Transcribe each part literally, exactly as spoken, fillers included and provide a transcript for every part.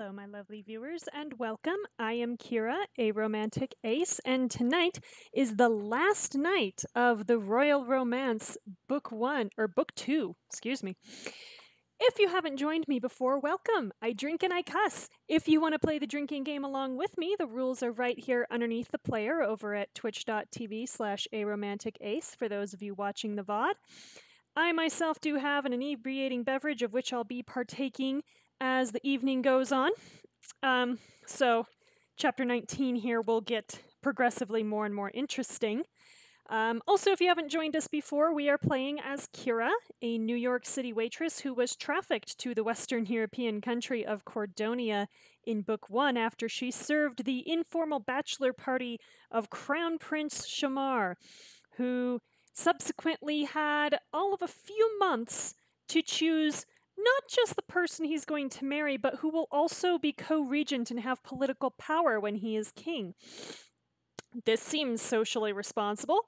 Hello, my lovely viewers, and welcome. I am Kira, a romantic ace, and tonight is the last night of The Royal Romance, Book One, or Book Two, excuse me. If you haven't joined me before, welcome. I drink and I cuss. If you want to play the drinking game along with me, the rules are right here underneath the player over at twitch dot T V slash A romantic ace for those of you watching the V O D. I myself do have an inebriating beverage of which I'll be partaking as the evening goes on. Um, so chapter nineteen here will get progressively more and more interesting. Um, also, if you haven't joined us before, we are playing as Kira, a New York City waitress who was trafficked to the Western European country of Cordonia in Book one after she served the informal bachelor party of Crown Prince Shamar, who subsequently had all of a few months to choose not just the person he's going to marry, but who will also be co-regent and have political power when he is king. This seems socially responsible.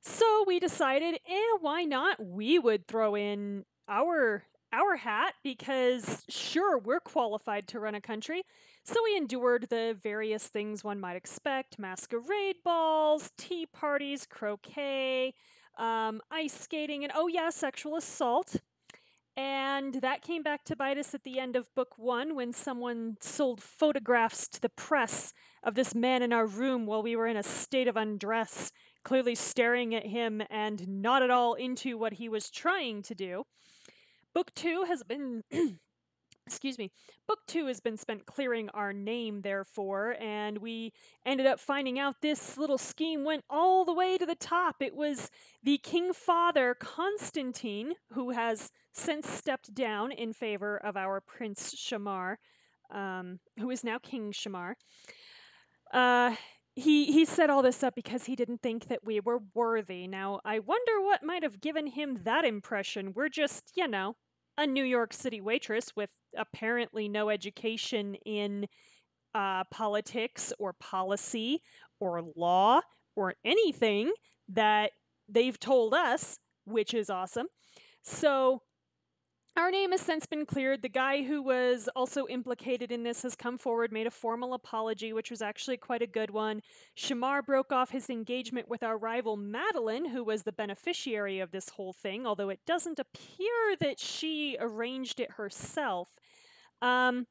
So we decided, eh, why not? We would throw in our, our hat because, sure, we're qualified to run a country. So we endured the various things one might expect. Masquerade balls, tea parties, croquet, um, ice skating, and, oh yeah, sexual assault. And that came back to bite us at the end of book one when someone sold photographs to the press of this man in our room while we were in a state of undress, clearly staring at him and not at all into what he was trying to do. Book two has been... Excuse me. Book two has been spent clearing our name, therefore, and we ended up finding out this little scheme went all the way to the top. It was the King Father, Constantine, who has since stepped down in favor of our Prince Shamar, um, who is now King Shamar. Uh, he, he set all this up because he didn't think that we were worthy. Now, I wonder what might have given him that impression. We're just, you know, a New York City waitress with apparently no education in uh, politics or policy or law or anything that they've told us, which is awesome. So our name has since been cleared. The guy who was also implicated in this has come forward, made a formal apology, which was actually quite a good one. Shamar broke off his engagement with our rival Madeline, who was the beneficiary of this whole thing, although it doesn't appear that she arranged it herself. Um,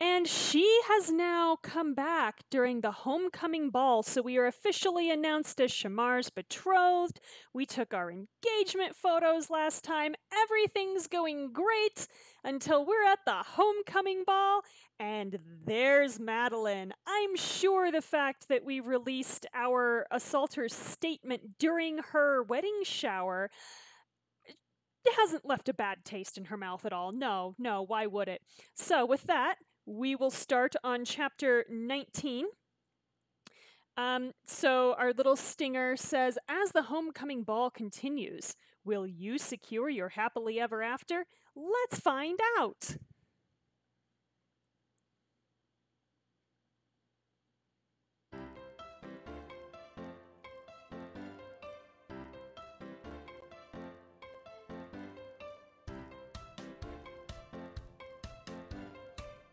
and she has now come back during the homecoming ball, so we are officially announced as Shamar's betrothed. We took our engagement photos last time. Everything's going great until we're at the homecoming ball, and there's Madeline. I'm sure the fact that we released our assaulter's statement during her wedding shower hasn't left a bad taste in her mouth at all. No, no, why would it? So with that, we will start on chapter nineteen. Um, so our little stinger says, as the homecoming ball continues, will you secure your happily ever after? Let's find out.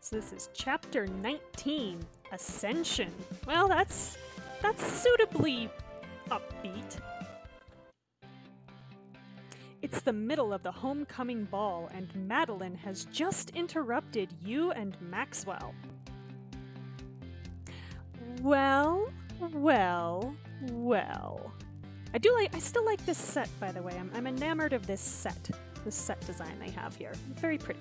So this is chapter nineteen, Ascension. Well, that's that's suitably upbeat. It's the middle of the homecoming ball, and Madeline has just interrupted you and Maxwell. Well, well, well. I do like. I still like this set, by the way. I'm, I'm enamored of this set, the set design they have here. Very pretty.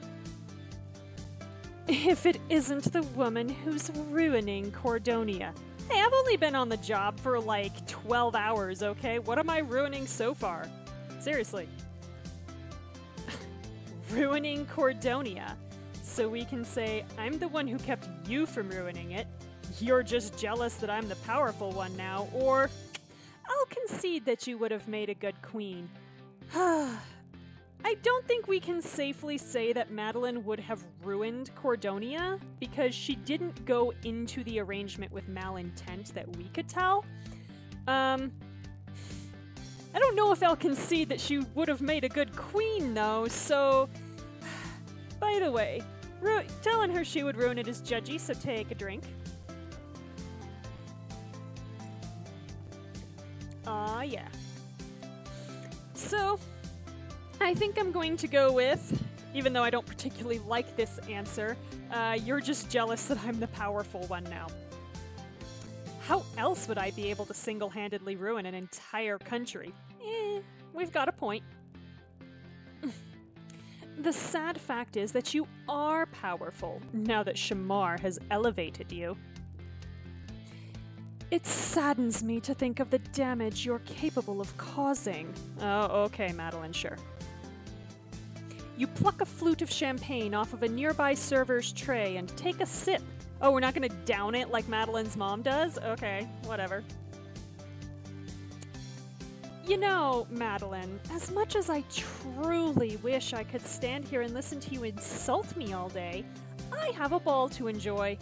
If it isn't the woman who's ruining Cordonia. Hey, I've only been on the job for like twelve hours, okay? What am I ruining so far? Seriously. Ruining Cordonia. So we can say, I'm the one who kept you from ruining it. You're just jealous that I'm the powerful one now, or I'll concede that you would have made a good queen. Ah. I don't think we can safely say that Madeline would have ruined Cordonia because she didn't go into the arrangement with malintent that we could tell. Um, I don't know if I'll concede that she would have made a good queen, though, so... By the way, Ru telling her she would ruin it is judgy, so take a drink. Aw, yeah. So, I think I'm going to go with, even though I don't particularly like this answer, uh, you're just jealous that I'm the powerful one now. How else would I be able to single-handedly ruin an entire country? Eh, we've got a point. The sad fact is that you are powerful, now that Shamar has elevated you. It saddens me to think of the damage you're capable of causing. Oh, okay, Madeline, sure. You pluck a flute of champagne off of a nearby server's tray and take a sip. Oh, we're not going to down it like Madeline's mom does? Okay, whatever. You know, Madeline, as much as I truly wish I could stand here and listen to you insult me all day, I have a ball to enjoy.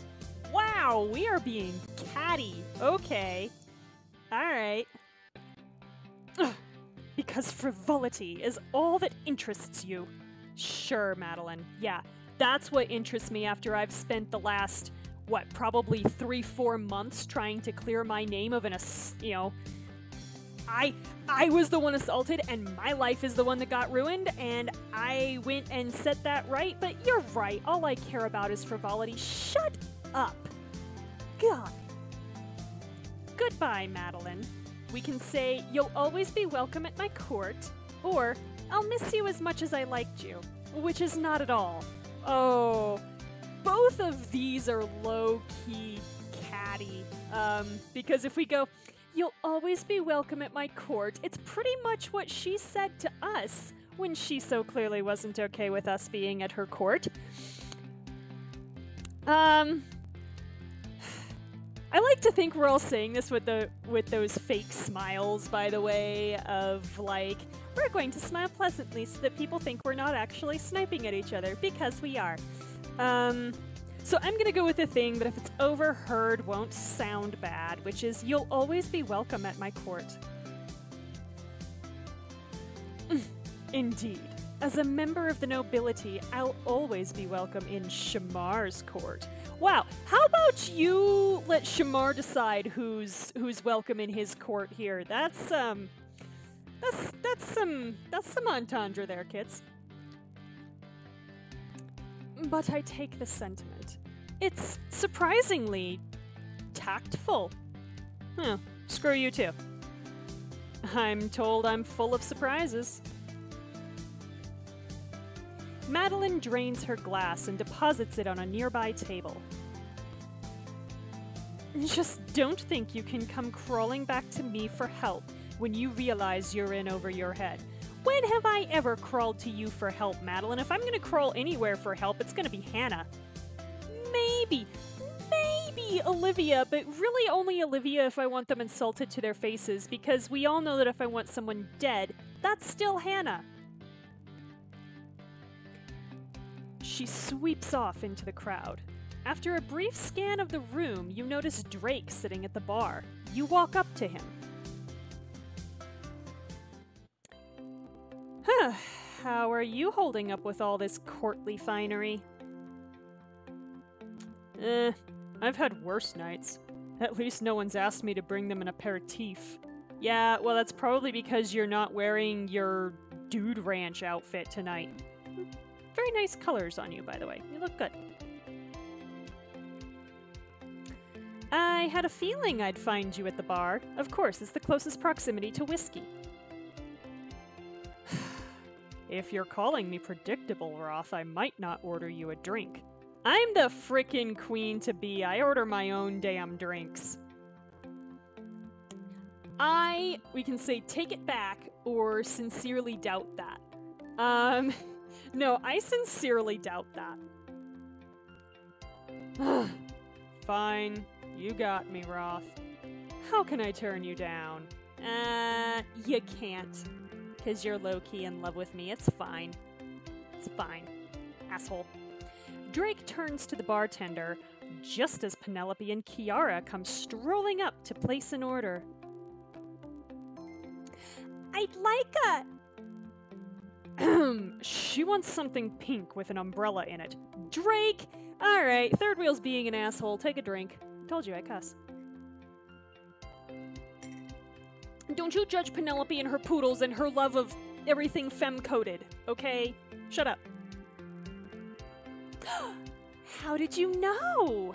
Wow, we are being catty. Okay. Alright. Because frivolity is all that interests you. Sure, Madeline. Yeah, that's what interests me after I've spent the last, what, probably three, four months trying to clear my name of an, ass you know... I I was the one assaulted, and my life is the one that got ruined, and I went and set that right, but you're right. All I care about is frivolity. Shut up. God. Goodbye, Madeline. We can say you'll always be welcome at my court, or I'll miss you as much as I liked you, which is not at all. Oh, both of these are low-key catty, um, because if we go... You'll always be welcome at my court. It's pretty much what she said to us when she so clearly wasn't okay with us being at her court. Um, I like to think we're all saying this with the with those fake smiles, by the way, of like, we're going to smile pleasantly so that people think we're not actually sniping at each other, because we are. Um... So I'm going to go with a thing that if it's overheard won't sound bad, which is you'll always be welcome at my court. Indeed. As a member of the nobility, I'll always be welcome in Shamar's court. Wow, how about you let Shamar decide who's who's welcome in his court here? That's um that's that's some that's some entendre there, kids. But I take the sentiment. It's surprisingly tactful. Huh, screw you too. I'm told I'm full of surprises. Madeline drains her glass and deposits it on a nearby table. Just don't think you can come crawling back to me for help when you realize you're in over your head. When have I ever crawled to you for help, Madeline? If I'm going to crawl anywhere for help, it's going to be Hana. Maybe, maybe Olivia, but really only Olivia if I want them insulted to their faces, because we all know that if I want someone dead, that's still Hana. She sweeps off into the crowd. After a brief scan of the room, you notice Drake sitting at the bar. You walk up to him. Huh, how are you holding up with all this courtly finery? Eh, I've had worse nights. At least no one's asked me to bring them an aperitif. Yeah, well that's probably because you're not wearing your Dude Ranch outfit tonight. Very nice colors on you, by the way. You look good. I had a feeling I'd find you at the bar. Of course, it's the closest proximity to whiskey. If you're calling me predictable, Roth, I might not order you a drink. I'm the frickin' queen-to-be. I order my own damn drinks. I, we can say, take it back or sincerely doubt that. Um, no, I sincerely doubt that. Fine, you got me, Roth. How can I turn you down? Uh, you can't. Because you're low-key in love with me. It's fine. It's fine. Asshole. Drake turns to the bartender, just as Penelope and Kiara come strolling up to place an order. I'd like a... She wants something pink with an umbrella in it. Drake! Alright, Third Wheel's being an asshole. Take a drink. Told you I cuss. Don't you judge Penelope and her poodles and her love of everything femme-coded, okay? Shut up. How did you know?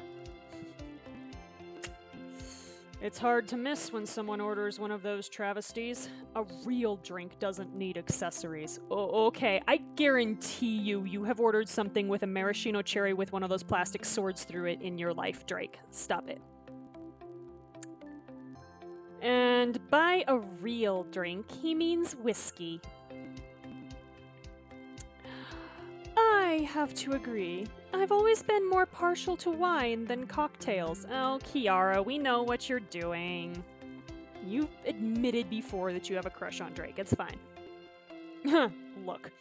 It's hard to miss when someone orders one of those travesties. A real drink doesn't need accessories. Oh, okay, I guarantee you, you have ordered something with a maraschino cherry with one of those plastic swords through it in your life, Drake. Stop it. And by a real drink, he means whiskey. I have to agree. I've always been more partial to wine than cocktails. Oh, Kiara, we know what you're doing. You've admitted before that you have a crush on Drake. It's fine. Look,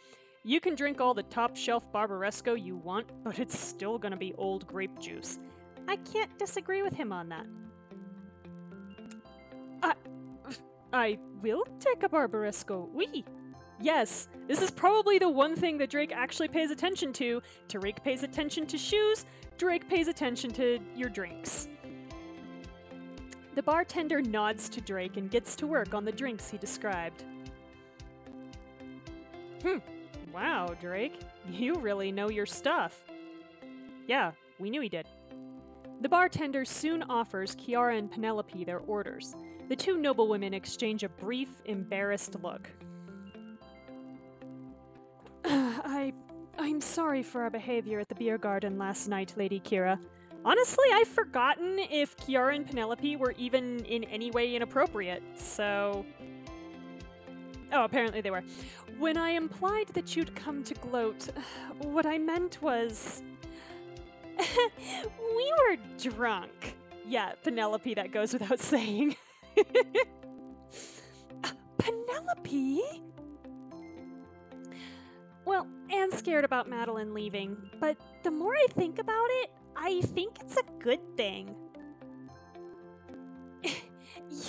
you can drink all the top-shelf Barbaresco you want, but it's still gonna be old grape juice. I can't disagree with him on that. I... I will take a Barbaresco, oui. Yes, this is probably the one thing that Drake actually pays attention to. Drake pays attention to shoes, Drake pays attention to your drinks. The bartender nods to Drake and gets to work on the drinks he described. Hmm, wow, Drake, you really know your stuff. Yeah, we knew he did. The bartender soon offers Kiara and Penelope their orders. The two noblewomen exchange a brief, embarrassed look. I... I'm sorry for our behavior at the beer garden last night, Lady Kira. Honestly, I've forgotten if Kiara and Penelope were even in any way inappropriate, so... Oh, apparently they were. When I implied that you'd come to gloat, what I meant was... We were drunk. Yeah, Penelope, that goes without saying. uh, Penelope? Well, Anne's scared about Madeline leaving, but the more I think about it, I think it's a good thing.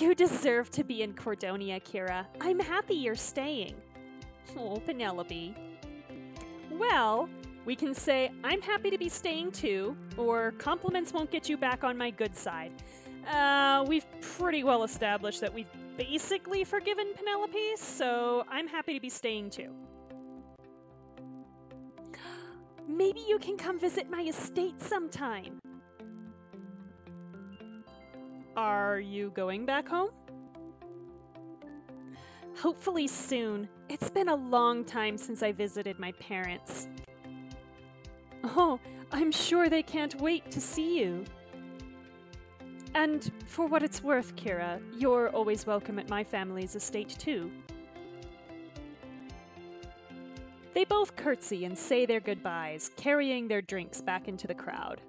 You deserve to be in Cordonia, Kira. I'm happy you're staying. Oh, Penelope. Well, we can say, I'm happy to be staying too, or compliments won't get you back on my good side. Uh, we've pretty well established that we've basically forgiven Penelope, so I'm happy to be staying too. Maybe you can come visit my estate sometime. Are you going back home? Hopefully soon. It's been a long time since I visited my parents. Oh, I'm sure they can't wait to see you. And for what it's worth, Kira, you're always welcome at my family's estate too. They both curtsy and say their goodbyes, carrying their drinks back into the crowd.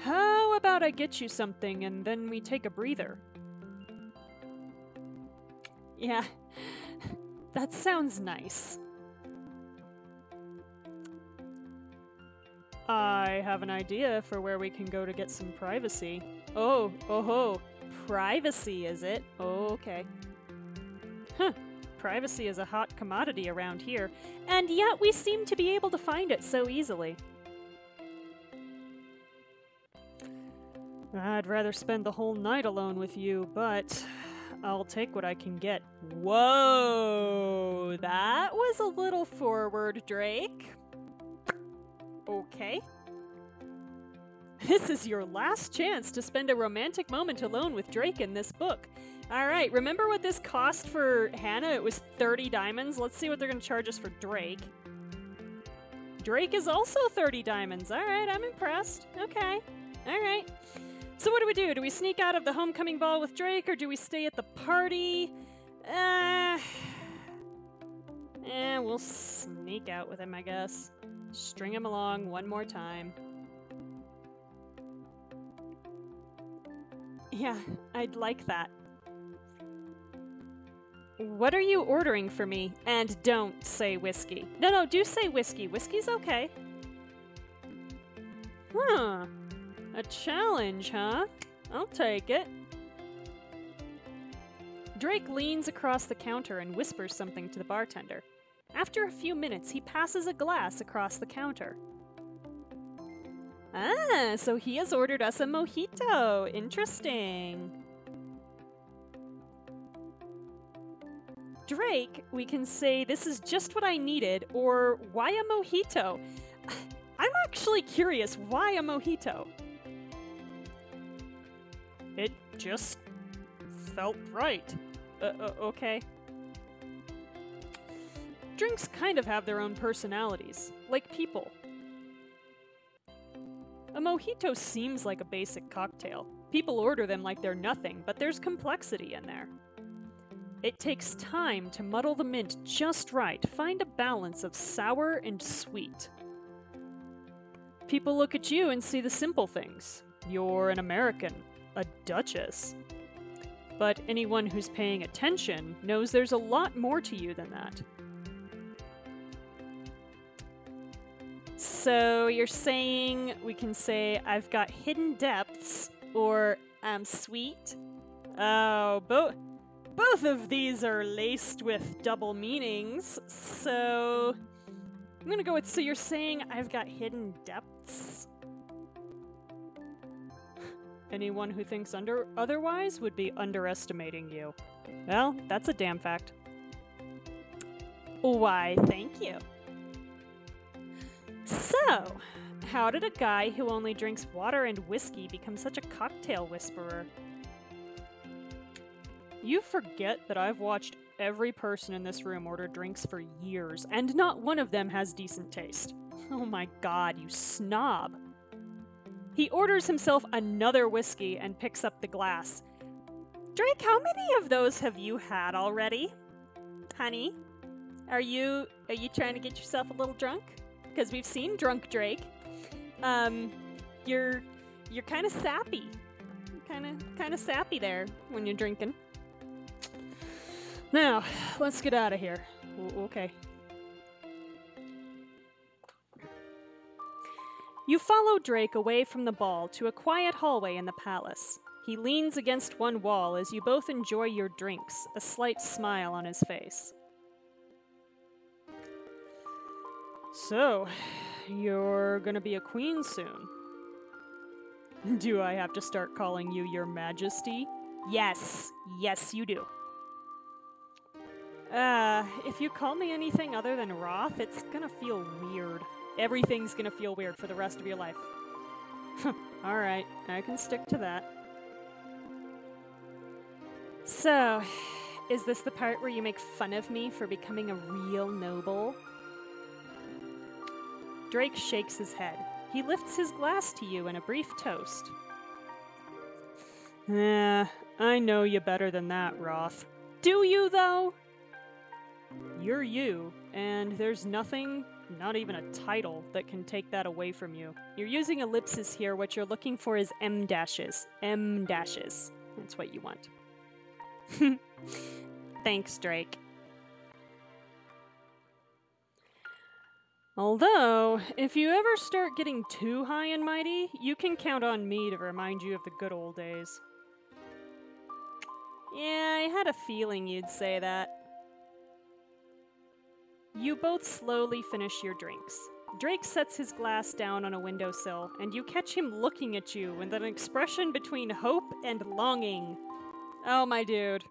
How about I get you something and then we take a breather? Yeah, that sounds nice. I have an idea for where we can go to get some privacy. Oh, oh ho, privacy is it? Oh, okay. Huh. Privacy is a hot commodity around here, and yet we seem to be able to find it so easily. I'd rather spend the whole night alone with you, but I'll take what I can get. Whoa! That was a little forward, Drake. Okay. This is your last chance to spend a romantic moment alone with Drake in this book. Alright, remember what this cost for Hana? It was thirty diamonds. Let's see what they're going to charge us for Drake. Drake is also thirty diamonds. Alright, I'm impressed. Okay. Alright. So what do we do? Do we sneak out of the homecoming ball with Drake, or do we stay at the party? Uh, eh, we'll sneak out with him, I guess. String him along one more time. Yeah, I'd like that. What are you ordering for me? And don't say whiskey. No, no, do say whiskey. Whiskey's okay. Huh. A challenge, huh? I'll take it. Drake leans across the counter and whispers something to the bartender. After a few minutes, he passes a glass across the counter. Ah, so he has ordered us a mojito. Interesting. Drake, we can say this is just what I needed, or why a mojito? I'm actually curious, why a mojito? It just felt right. Uh, uh, okay. Drinks kind of have their own personalities, like people. A mojito seems like a basic cocktail. People order them like they're nothing, but there's complexity in there. It takes time to muddle the mint just right, find a balance of sour and sweet. People look at you and see the simple things. You're an American, a duchess. But anyone who's paying attention knows there's a lot more to you than that. So you're saying we can say I've got hidden depths, or I'm sweet? Oh, both. Both of these are laced with double meanings, so I'm gonna go with, so you're saying I've got hidden depths? Anyone who thinks under otherwise would be underestimating you. Well, that's a damn fact. Why, thank you. So, how did a guy who only drinks water and whiskey become such a cocktail whisperer? You forget that I've watched every person in this room order drinks for years, and not one of them has decent taste. Oh my god, you snob. He orders himself another whiskey and picks up the glass. Drake, how many of those have you had already? Honey, are you are you trying to get yourself a little drunk? Because we've seen drunk Drake. Um, you're you're kind of sappy. Kind of kind of sappy there when you're drinking. Now, let's get out of here. O- okay. You follow Drake away from the ball to a quiet hallway in the palace. He leans against one wall as you both enjoy your drinks, a slight smile on his face. So, you're gonna be a queen soon. Do I have to start calling you Your Majesty? Yes. Yes, you do. Uh, if you call me anything other than Roth, it's gonna feel weird. Everything's gonna feel weird for the rest of your life. Alright, I can stick to that. So, is this the part where you make fun of me for becoming a real noble? Drake shakes his head. He lifts his glass to you in a brief toast. Eh, I know you better than that, Roth. Do you, though? You're you, and there's nothing, not even a title, that can take that away from you. You're using ellipses here. What you're looking for is M dashes. M dashes. That's what you want. Thanks, Drake. Although, if you ever start getting too high and mighty, you can count on me to remind you of the good old days. Yeah, I had a feeling you'd say that. You both slowly finish your drinks. Drake sets his glass down on a windowsill, and you catch him looking at you with an expression between hope and longing. Oh, my dude.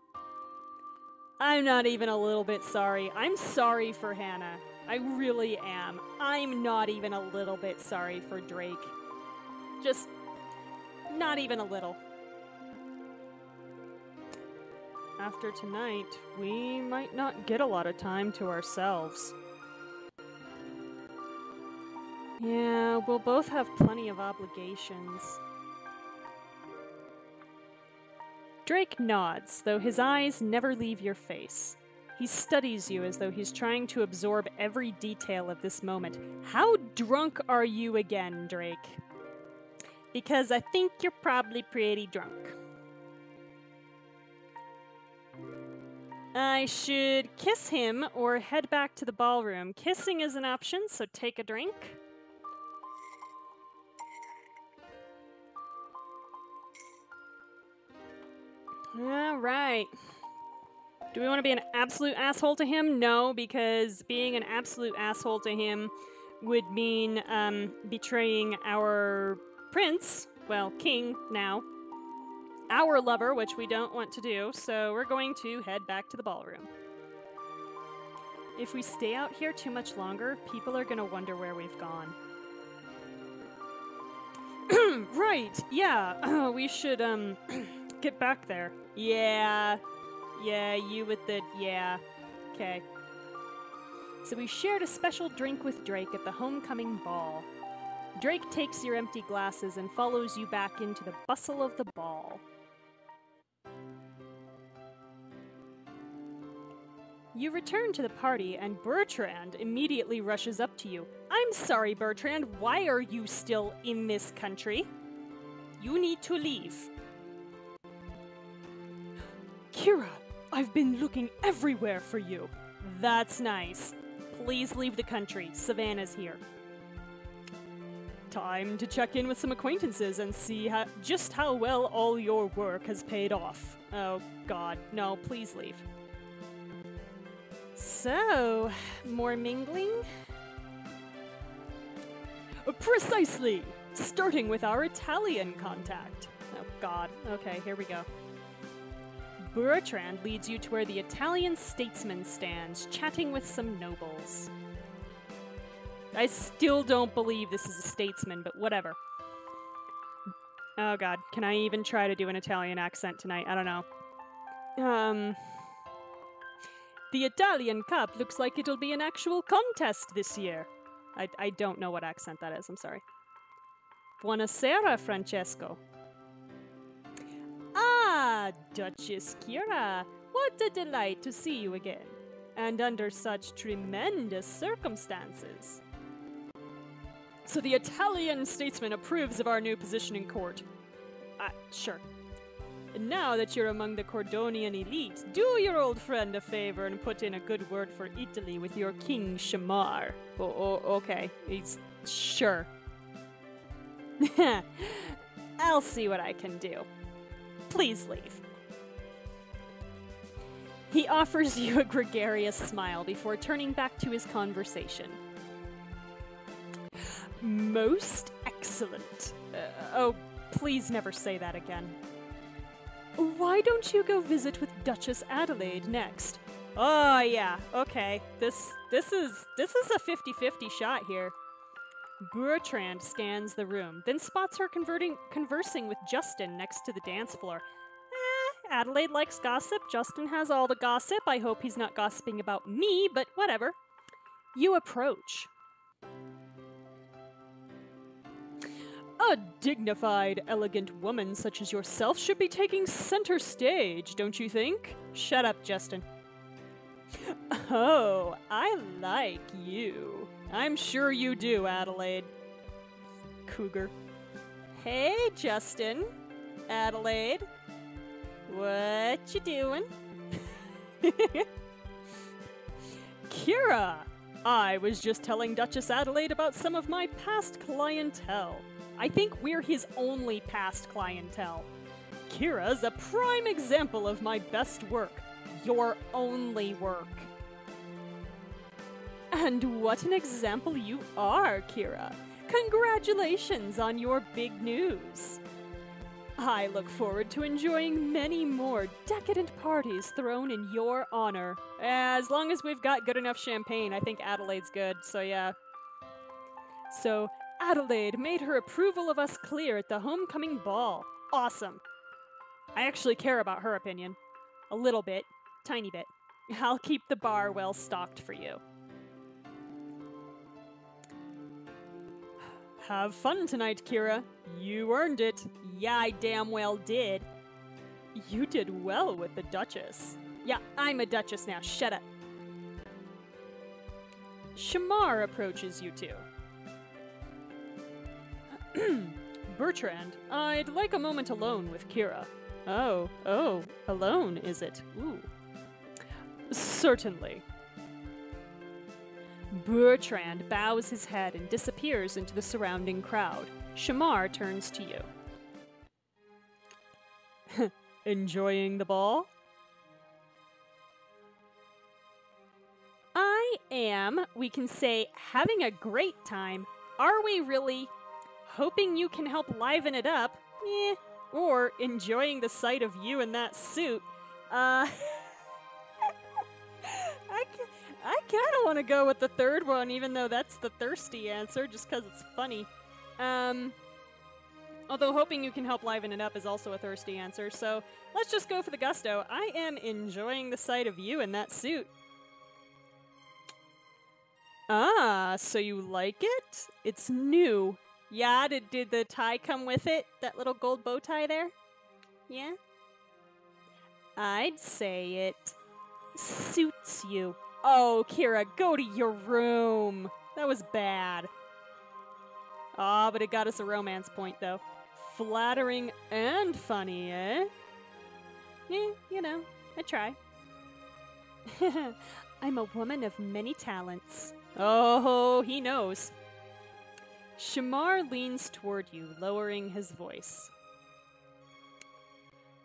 I'm not even a little bit sorry. I'm sorry for Hana. I really am. I'm not even a little bit sorry for Drake. Just not even a little. After tonight, we might not get a lot of time to ourselves. Yeah, we'll both have plenty of obligations. Drake nods, though his eyes never leave your face. He studies you as though he's trying to absorb every detail of this moment. How drunk are you again, Drake? Because I think you're probably pretty drunk. I should kiss him or head back to the ballroom. Kissing is an option, so take a drink. All right. Do we want to be an absolute asshole to him? No, because being an absolute asshole to him would mean um, betraying our prince, well, king now, our lover, which we don't want to do, so we're going to head back to the ballroom. If we stay out here too much longer, people are going to wonder where we've gone. Right, yeah, we should um, get back there. Yeah, yeah, you with the, yeah, okay. So we shared a special drink with Drake at the homecoming ball. Drake takes your empty glasses and follows you back into the bustle of the ball. You return to the party and Bertrand immediately rushes up to you. I'm sorry, Bertrand, why are you still in this country? You need to leave. Kira, I've been looking everywhere for you. That's nice. Please leave the country. Savannah's here. Time to check in with some acquaintances and see how, just how well all your work has paid off. Oh, God. No, please leave. So, more mingling? Precisely! Starting with our Italian contact. Oh god, okay, here we go. Bertrand leads you to where the Italian statesman stands, chatting with some nobles. I still don't believe this is a statesman, but whatever. Oh god, can I even try to do an Italian accent tonight? I don't know. Um... The Italian Cup looks like it'll be an actual contest this year. I, I don't know what accent that is, I'm sorry. Buonasera, Francesco. Ah, Duchess Kira. What a delight to see you again. And under such tremendous circumstances. So the Italian statesman approves of our new position in court. Ah, sure. And now that you're among the Cordonian elite, do your old friend a favor and put in a good word for Italy with your King Shemar. Oh, oh okay. He's... sure. I'll see what I can do. Please leave. He offers you a gregarious smile before turning back to his conversation. Most excellent. Uh, oh, please never say that again. Why don't you go visit with Duchess Adelaide next? Oh, yeah. Okay. This this is this is a fifty fifty shot here. Bertrand scans the room, then spots her converting, conversing with Justin next to the dance floor. Eh, Adelaide likes gossip. Justin has all the gossip. I hope he's not gossiping about me, but whatever. You approach. A dignified, elegant woman such as yourself should be taking center stage, don't you think? Shut up, Justin. Oh, I like you. I'm sure you do, Adelaide. Cougar. Hey, Justin. Adelaide. What you doing? Kira! I was just telling Duchess Adelaide about some of my past clientele. I think we're his only past clientele. Kira's a prime example of my best work. Your only work. And what an example you are, Kira. Congratulations on your big news. I look forward to enjoying many more decadent parties thrown in your honor. As long as we've got good enough champagne, I think Adelaide's good, so yeah. So... Adelaide made her approval of us clear at the homecoming ball. Awesome. I actually care about her opinion. A little bit. Tiny bit. I'll keep the bar well stocked for you. Have fun tonight, Kira. You earned it. Yeah, I damn well did. You did well with the Duchess. Yeah, I'm a Duchess now. Shut up. Shamar approaches you two. Bertrand, I'd like a moment alone with Kira. Oh, oh, alone, is it? Ooh. Certainly. Bertrand bows his head and disappears into the surrounding crowd. Shamar turns to you. Enjoying the ball? am, we can say, having a great time. Are we really? Hoping you can help liven it up. Eh. Or enjoying the sight of you in that suit. Uh... I, I kind of want to go with the third one, even though that's the thirsty answer, just because it's funny. Um... Although hoping you can help liven it up is also a thirsty answer, so let's just go for the gusto. I am enjoying the sight of you in that suit. Ah, so you like it? It's new. Yeah, did, did the tie come with it? That little gold bow tie there? Yeah? I'd say it suits you. Oh, Kira, go to your room. That was bad. Ah, but it got us a romance point, though. Flattering and funny, eh? Eh, you know, I try. I'm a woman of many talents. Oh, he knows. Shamar leans toward you, lowering his voice.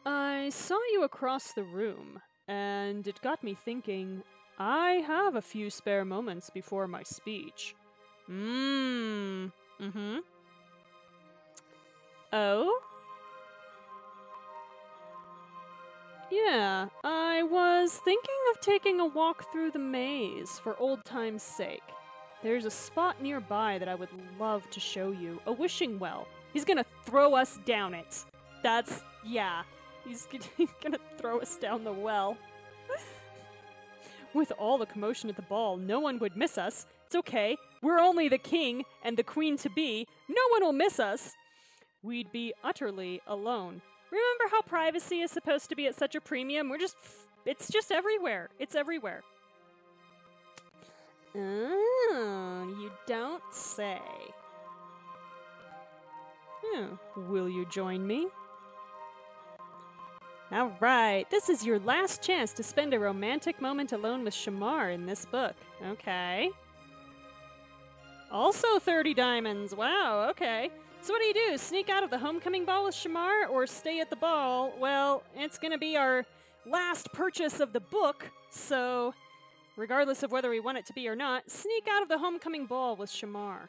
I saw you across the room, and it got me thinking, I have a few spare moments before my speech. Mmm. Mm-hmm. Oh? Yeah, I was thinking of taking a walk through the maze for old time's sake. There's a spot nearby that I would love to show you. A wishing well. He's gonna throw us down it. That's... yeah. He's, he's gonna throw us down the well. With all the commotion at the ball, no one would miss us. It's okay. We're only the king and the queen-to-be. No one will miss us. We'd be utterly alone. Remember how privacy is supposed to be at such a premium? We're just... it's just everywhere. It's everywhere. Oh, you don't say. Hmm. Will you join me? All right. This is your last chance to spend a romantic moment alone with Shamar in this book. Okay. Also thirty diamonds. Wow, okay. So what do you do? Sneak out of the homecoming ball with Shamar or stay at the ball? Well, it's going to be our last purchase of the book, so regardless of whether we want it to be or not, sneak out of the homecoming ball with Shamar.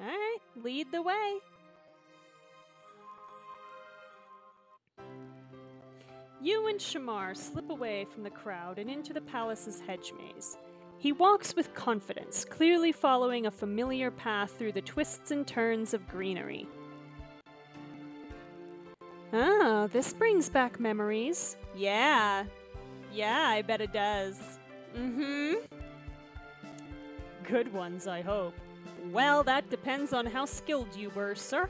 All right, lead the way. You and Shamar slip away from the crowd and into the palace's hedge maze. He walks with confidence, clearly following a familiar path through the twists and turns of greenery. Oh, this brings back memories. Yeah. Yeah, I bet it does. Mm-hmm. Good ones, I hope. Well, that depends on how skilled you were, sir.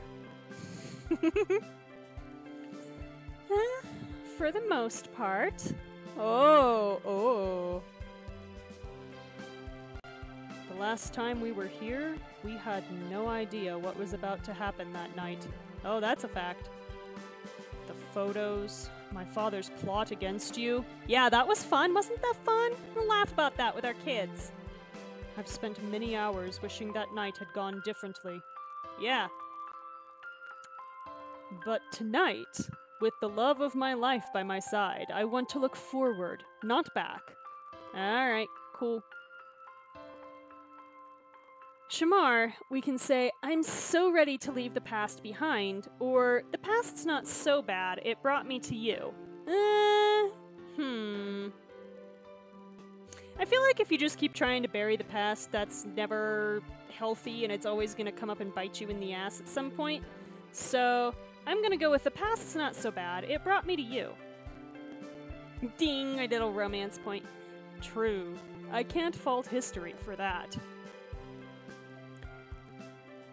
Huh? For the most part. Oh, oh. The last time we were here, we had no idea what was about to happen that night. Oh, that's a fact. The photos, my father's plot against you. Yeah, that was fun. Wasn't that fun? We'll laugh about that with our kids. I've spent many hours wishing that night had gone differently. Yeah. But tonight... with the love of my life by my side, I want to look forward, not back. Alright, cool. Shamar, we can say, I'm so ready to leave the past behind, or the past's not so bad, it brought me to you. Uh, hmm. I feel like if you just keep trying to bury the past, that's never healthy and it's always going to come up and bite you in the ass at some point. So... I'm gonna go with the past's not so bad. It brought me to you. Ding, I did a romance point. True. I can't fault history for that.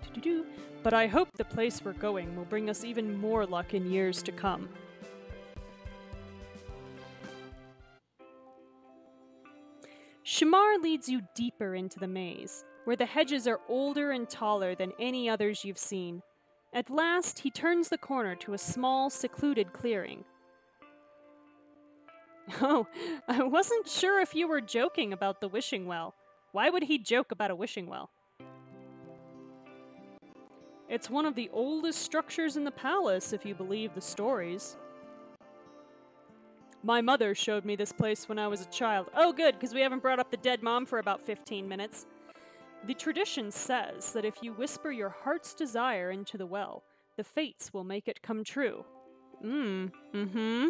Doo-doo-doo. But I hope the place we're going will bring us even more luck in years to come. Shamar leads you deeper into the maze, where the hedges are older and taller than any others you've seen. At last, he turns the corner to a small, secluded clearing. Oh, I wasn't sure if you were joking about the wishing well. Why would he joke about a wishing well? It's one of the oldest structures in the palace, if you believe the stories. My mother showed me this place when I was a child. Oh, good, because we haven't brought up the dead mom for about fifteen minutes. The tradition says that if you whisper your heart's desire into the well, the fates will make it come true. Mm, mm-hmm,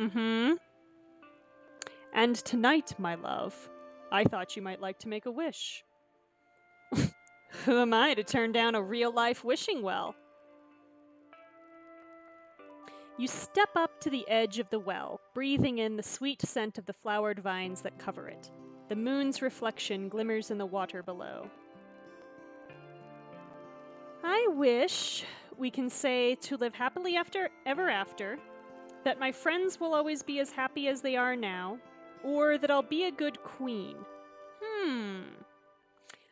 mm-hmm. And tonight, my love, I thought you might like to make a wish. Who am I to turn down a real-life wishing well? You step up to the edge of the well, breathing in the sweet scent of the flowered vines that cover it. The moon's reflection glimmers in the water below. I wish, we can say, to live happily after, ever after, that my friends will always be as happy as they are now, or that I'll be a good queen. Hmm.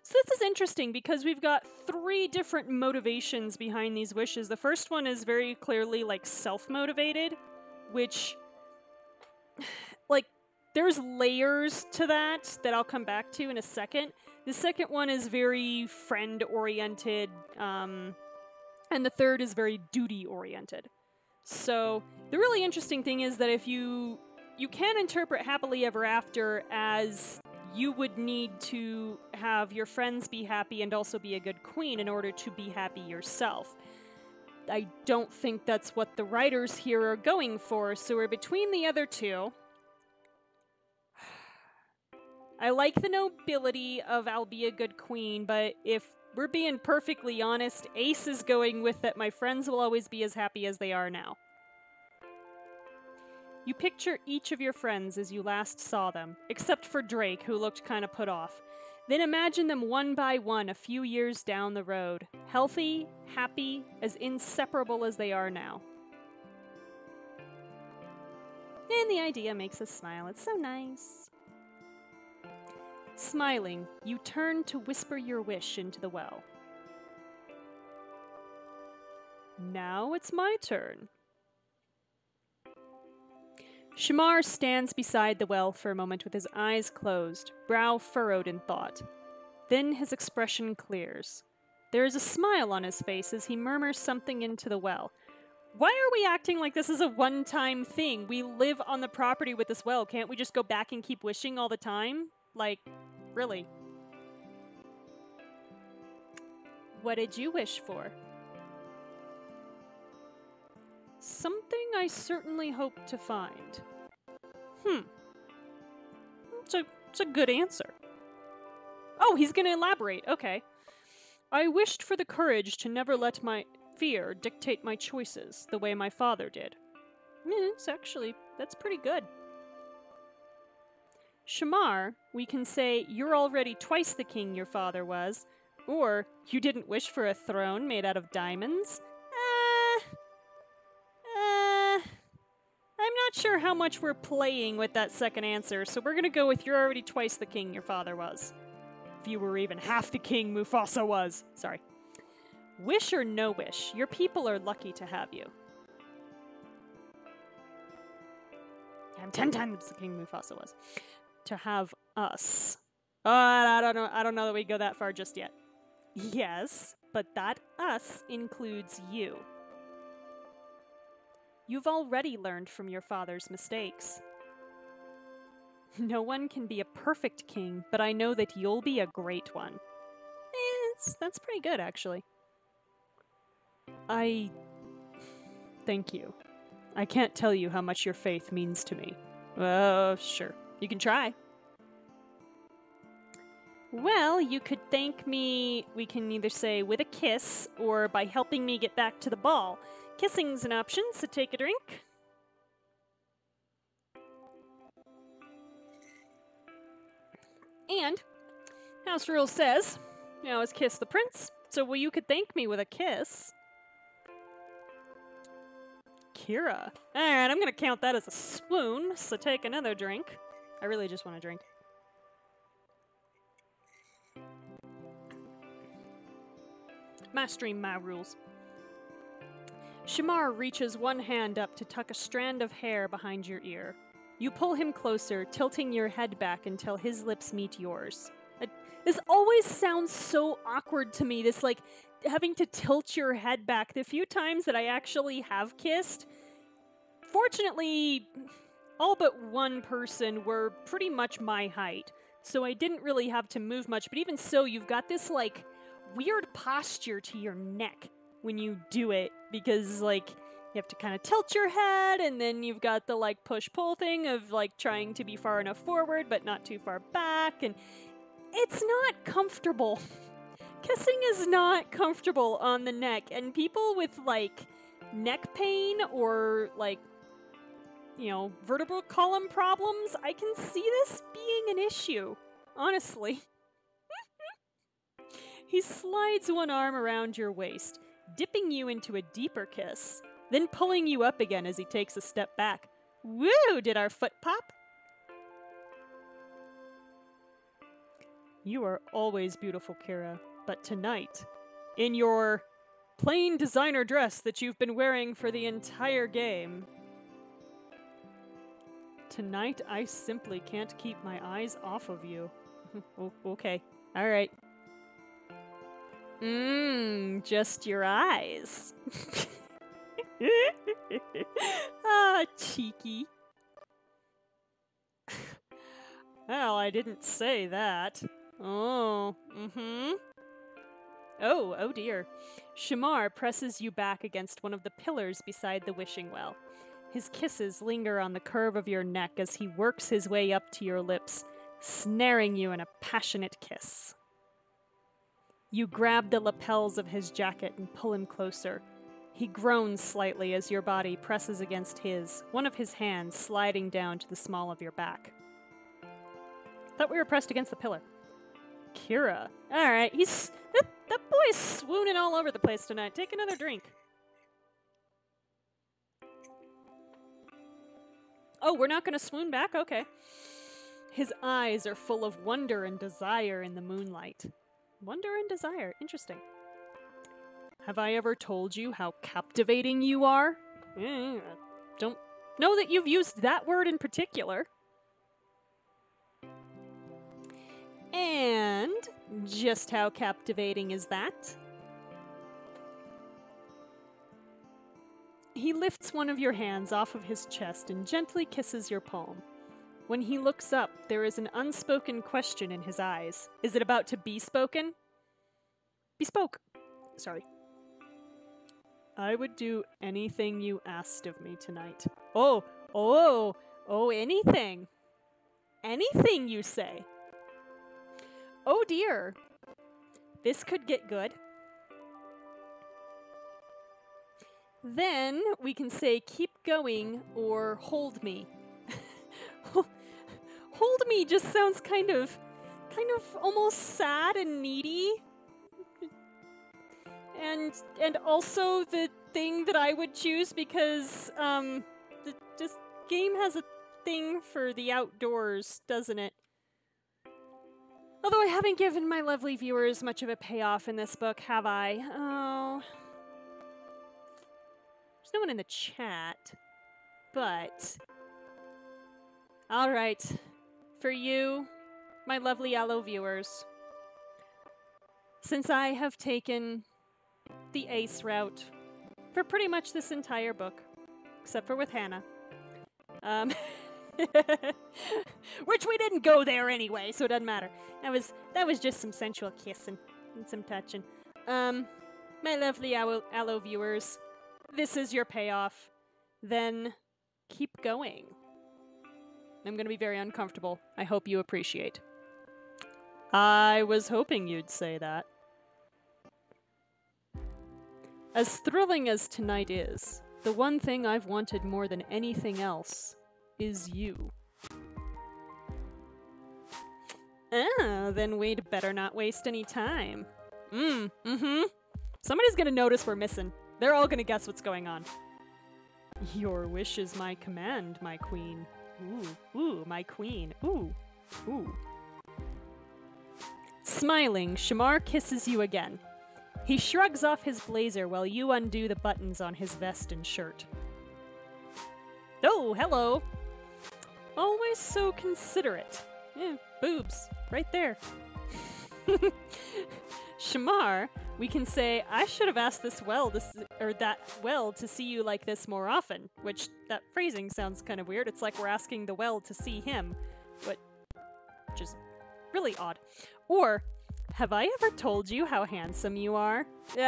So this is interesting because we've got three different motivations behind these wishes. The first one is very clearly, like, self-motivated, which, like, there's layers to that that I'll come back to in a second. The second one is very friend-oriented, um, and the third is very duty-oriented. So the really interesting thing is that if you, you can interpret happily ever after as you would need to have your friends be happy and also be a good queen in order to be happy yourself. I don't think that's what the writers here are going for, so we're between the other two. I like the nobility of I'll be a good queen, but if we're being perfectly honest, Ace is going with that my friends will always be as happy as they are now. You picture each of your friends as you last saw them, except for Drake, who looked kind of put off. Then imagine them one by one a few years down the road, healthy, happy, as inseparable as they are now. And the idea makes us smile. It's so nice. Smiling, you turn to whisper your wish into the well. Now it's my turn. Shamar stands beside the well for a moment with his eyes closed, brow furrowed in thought. Then his expression clears. There is a smile on his face as he murmurs something into the well. Why are we acting like this is a one-time thing? We live on the property with this well. Can't we just go back and keep wishing all the time? Like, really? What did you wish for? Something I certainly hope to find. Hmm. It's a, it's a good answer. Oh, he's going to elaborate. Okay. I wished for the courage to never let my fear dictate my choices the way my father did. Mm, it's actually, that's pretty good. Shamar, we can say you're already twice the king your father was, or you didn't wish for a throne made out of diamonds. I'm not sure how much we're playing with that second answer, so we're gonna go with you're already twice the king your father was. If you were even half the king Mufasa was. Sorry. Wish or no wish, your people are lucky to have you. I'm ten times the king Mufasa was. To have us. Uh, I don't know, I don't know that we go that far just yet. Yes, but that us includes you. You've already learned from your father's mistakes. No one can be a perfect king, but I know that you'll be a great one. Eh, that's, that's pretty good, actually. I... Thank you. I can't tell you how much your faith means to me. Oh, sure. You can try. Well, you could thank me, we can either say, with a kiss, or by helping me get back to the ball. Kissing's an option, so take a drink. And House Rule says, you always kiss the prince, so well, you could thank me with a kiss. Kira. Alright, I'm gonna count that as a swoon, so take another drink. I really just want a drink. My stream, my rules. Shamar reaches one hand up to tuck a strand of hair behind your ear. You pull him closer, tilting your head back until his lips meet yours. Uh, this always sounds so awkward to me, this, like, having to tilt your head back. The few times that I actually have kissed, fortunately, all but one person were pretty much my height, so I didn't really have to move much, but even so, you've got this, like, weird posture to your neck when you do it, because, like, you have to kind of tilt your head, and then you've got the, like, push-pull thing of, like, trying to be far enough forward, but not too far back, and it's not comfortable. Kissing is not comfortable on the neck, and people with, like, neck pain or, like, you know, vertebral column problems, I can see this being an issue, honestly. He slides one arm around your waist, dipping you into a deeper kiss, then pulling you up again as he takes a step back. Woo! Did our foot pop? You are always beautiful, Kira, but tonight, in your plain designer dress that you've been wearing for the entire game, tonight, I simply can't keep my eyes off of you. Oh, okay. All right. Mmm, just your eyes. Ah, cheeky. Well, I didn't say that. Oh, mm-hmm. Oh, oh dear. Shamar presses you back against one of the pillars beside the wishing well. His kisses linger on the curve of your neck as he works his way up to your lips, snaring you in a passionate kiss. You grab the lapels of his jacket and pull him closer. He groans slightly as your body presses against his, one of his hands sliding down to the small of your back. Thought we were pressed against the pillar. Kira. All right, he's... That, that boy's swooning all over the place tonight. Take another drink. Oh, we're not going to swoon back? Okay. His eyes are full of wonder and desire in the moonlight. Wonder and desire. Interesting. Have I ever told you how captivating you are? Mm, I don't know that you've used that word in particular. And just how captivating is that? He lifts one of your hands off of his chest and gently kisses your palm. When he looks up, there is an unspoken question in his eyes. Is it about to be spoken? Bespoke. Sorry. I would do anything you asked of me tonight. Oh, oh, oh, anything. Anything you say. Oh dear. This could get good. Then we can say, keep going, or hold me. Hold me just sounds kind of, kind of almost sad and needy. And, and also the thing that I would choose because, um, the, this game has a thing for the outdoors, doesn't it? Although I haven't given my lovely viewers much of a payoff in this book, have I? Oh... There's no one in the chat, but... All right. For you, my lovely allo viewers, since I have taken the ace route for pretty much this entire book, except for with Hana, um, which we didn't go there anyway, so it doesn't matter. That was, that was just some sensual kissing and some touching. Um, my lovely allo, allo viewers, this is your payoff, then keep going. I'm going to be very uncomfortable. I hope you appreciate. I was hoping you'd say that. As thrilling as tonight is, the one thing I've wanted more than anything else is you. Ah, then we'd better not waste any time. Mm, mm-hmm. Somebody's going to notice we're missing. They're all gonna guess what's going on. Your wish is my command, my queen. Ooh, ooh, my queen. Ooh, ooh. Smiling, Shamar kisses you again. He shrugs off his blazer while you undo the buttons on his vest and shirt. Oh, hello. Always so considerate. Yeah, boobs, right there. Shamar, We can say, I should have asked this well, this or that well to see you like this more often, which that phrasing sounds kind of weird. It's like we're asking the well to see him, but just really odd. Or, have I ever told you how handsome you are? Uh,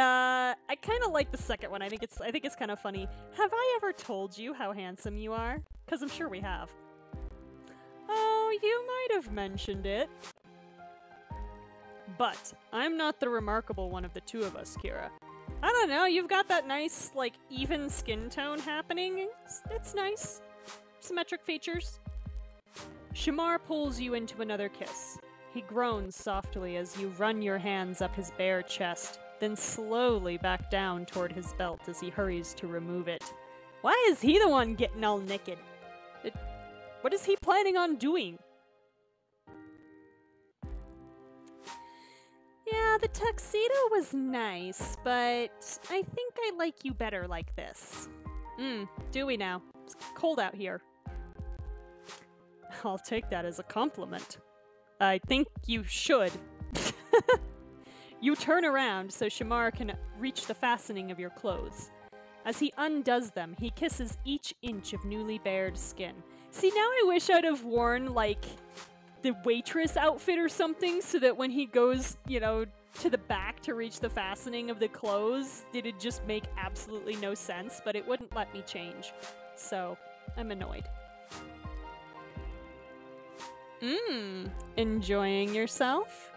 I kind of like the second one. I think it's I think it's kind of funny. Have I ever told you how handsome you are? Because I'm sure we have. Oh, you might have mentioned it. But I'm not the remarkable one of the two of us, Kira. I don't know, you've got that nice, like, even skin tone happening. It's, it's nice. Symmetric features. Shamar pulls you into another kiss. He groans softly as you run your hands up his bare chest, then slowly back down toward his belt as he hurries to remove it. Why is he the one getting all naked? It, what is he planning on doing? Yeah, the tuxedo was nice, but I think I like you better like this. Mm, do we now? It's cold out here. I'll take that as a compliment. I think you should. You turn around so Shamar can reach the fastening of your clothes. As he undoes them, he kisses each inch of newly bared skin. See, now I wish I'd have worn, like, the waitress outfit or something, so that when he goes, you know, to the back to reach the fastening of the clothes, it'd just make absolutely no sense, but it wouldn't let me change. So, I'm annoyed. Mmm, enjoying yourself?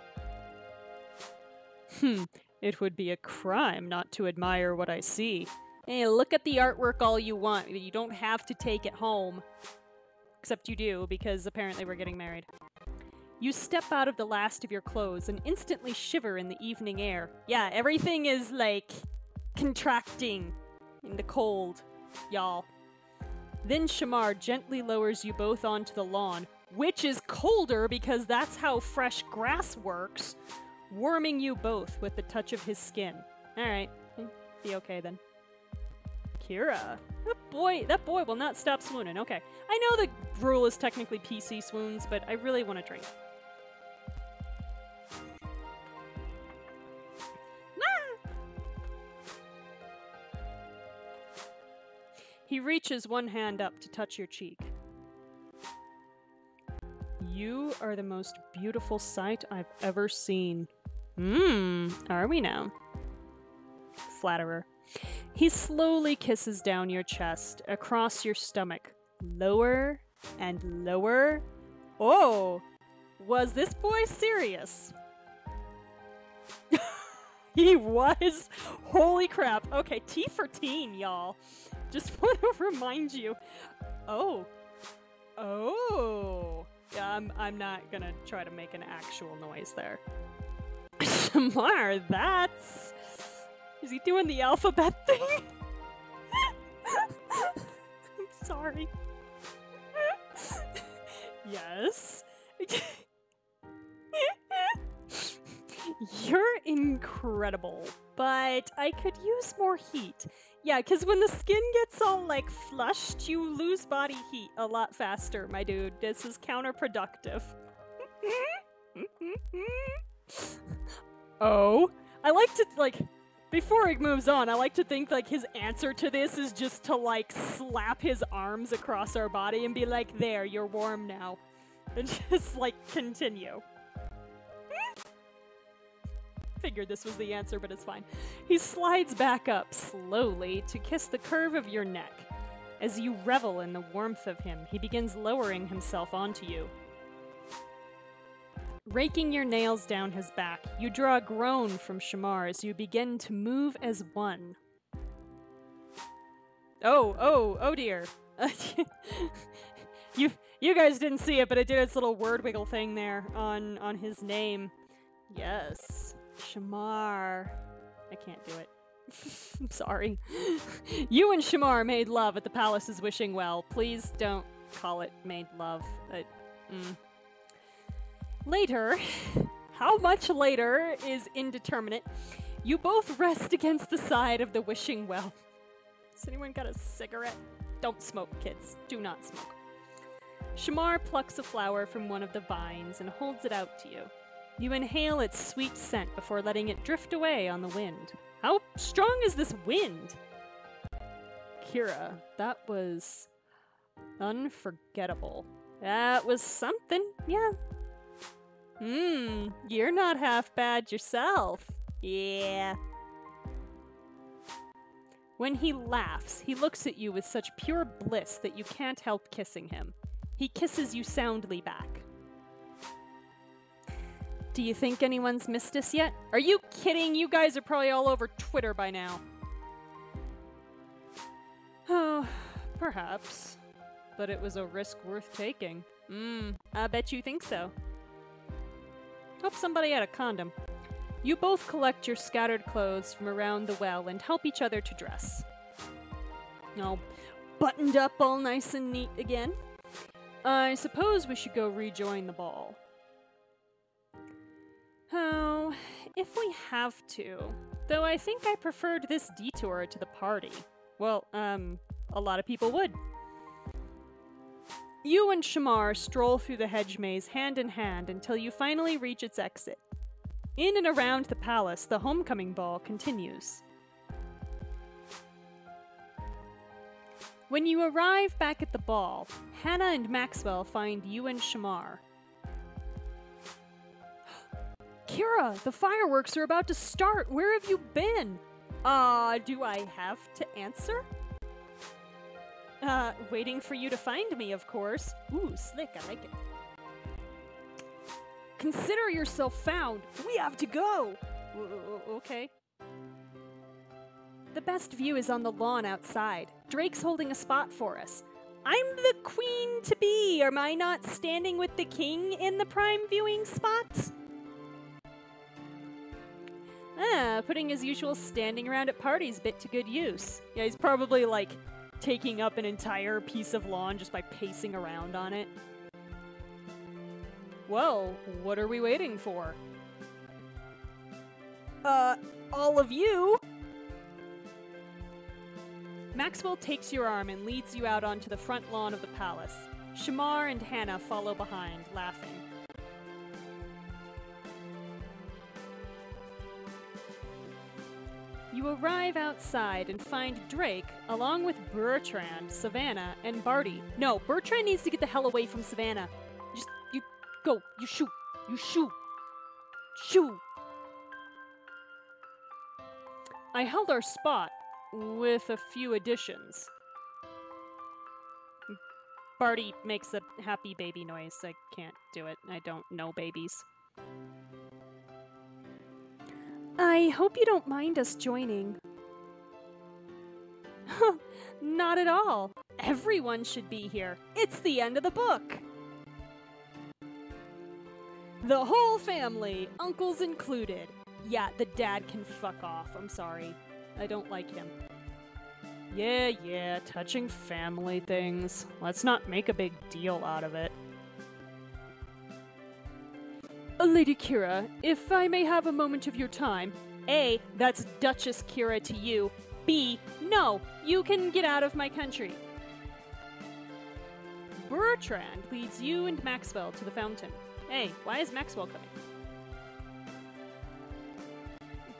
Hmm, it would be a crime not to admire what I see. Hey, look at the artwork all you want, you don't have to take it home. Except you do, because apparently we're getting married. You step out of the last of your clothes and instantly shiver in the evening air. Yeah, everything is, like, contracting in the cold, y'all. Then Shamar gently lowers you both onto the lawn, which is colder because that's how fresh grass works, warming you both with the touch of his skin. Alright, be okay then. Kira. That boy, that boy will not stop swooning. Okay. I know the rule is technically P C swoons, but I really want to drink. Ah! He reaches one hand up to touch your cheek. You are the most beautiful sight I've ever seen. Mmm, are we now? Flatterer. He slowly kisses down your chest, across your stomach, lower and lower. Oh, was this boy serious? He was. Holy crap. Okay, T for teen, y'all. Just want to remind you. Oh. Oh. I'm, I'm not going to try to make an actual noise there. Shamar, that's... Is he doing the alphabet thing? I'm sorry. Yes. You're incredible, but I could use more heat. Yeah, because when the skin gets all, like, flushed, you lose body heat a lot faster, my dude. This is counterproductive. Oh. I like to, like... Before he moves on, I like to think, like, his answer to this is just to, like, slap his arms across our body and be like, there, you're warm now. And just, like, continue. Figured this was the answer, but it's fine. He slides back up slowly to kiss the curve of your neck. As you revel in the warmth of him, he begins lowering himself onto you. Raking your nails down his back, you draw a groan from Shamar as you begin to move as one. Oh, oh, oh dear. you you guys didn't see it, but it did its little word wiggle thing there on, on his name. Yes. Shamar. I can't do it. I'm sorry. You and Shamar made love at the palace's wishing well. Please don't call it made love. I, mm. Later, how much later is indeterminate, you both rest against the side of the wishing well. Has anyone got a cigarette? Don't smoke, kids. Do not smoke. Shamar plucks a flower from one of the vines and holds it out to you. You inhale its sweet scent before letting it drift away on the wind. How strong is this wind? Kira, that was unforgettable. That was something, yeah. Hmm, you're not half bad yourself. Yeah. When he laughs, he looks at you with such pure bliss that you can't help kissing him. He kisses you soundly back. Do you think anyone's missed us yet? Are you kidding? You guys are probably all over Twitter by now. Oh, perhaps. But it was a risk worth taking. Mmm, I bet you think so. Hope somebody had a condom. You both collect your scattered clothes from around the well and help each other to dress. All buttoned up, all nice and neat again. I suppose we should go rejoin the ball. Oh, if we have to. Though I think I preferred this detour to the party. Well, um, a lot of people would. You and Shamar stroll through the hedge maze hand in hand until you finally reach its exit. In and around the palace, the homecoming ball continues. When you arrive back at the ball, Hana and Maxwell find you and Shamar. Kira, the fireworks are about to start! Where have you been? Uh, do I have to answer? Uh, waiting for you to find me, of course. Ooh, slick, I like it. Consider yourself found. We have to go! Okay. The best view is on the lawn outside. Drake's holding a spot for us. I'm the queen-to-be! Am I not standing with the king in the prime viewing spot? Ah, putting his usual standing around at parties bit to good use. Yeah, he's probably like... taking up an entire piece of lawn just by pacing around on it. Well, what are we waiting for? Uh, all of you? Maxwell takes your arm and leads you out onto the front lawn of the palace. Shemar and Hana follow behind, laughing. You arrive outside and find Drake, along with Bertrand, Savannah, and Bartie. No, Bertrand needs to get the hell away from Savannah. Just, you, go, you shoo, you shoo, shoo. I held our spot, with a few additions. Bartie makes a happy baby noise. I can't do it. I don't know babies. I hope you don't mind us joining. Not at all. Everyone should be here. It's the end of the book. The whole family, uncles included. Yeah, the dad can fuck off. I'm sorry. I don't like him. Yeah, yeah, touching family things. Let's not make a big deal out of it. Lady Kira, if I may have a moment of your time. A, that's Duchess Kira to you. B, no, you can get out of my country. Bertrand leads you and Maxwell to the fountain. Hey, why is Maxwell coming?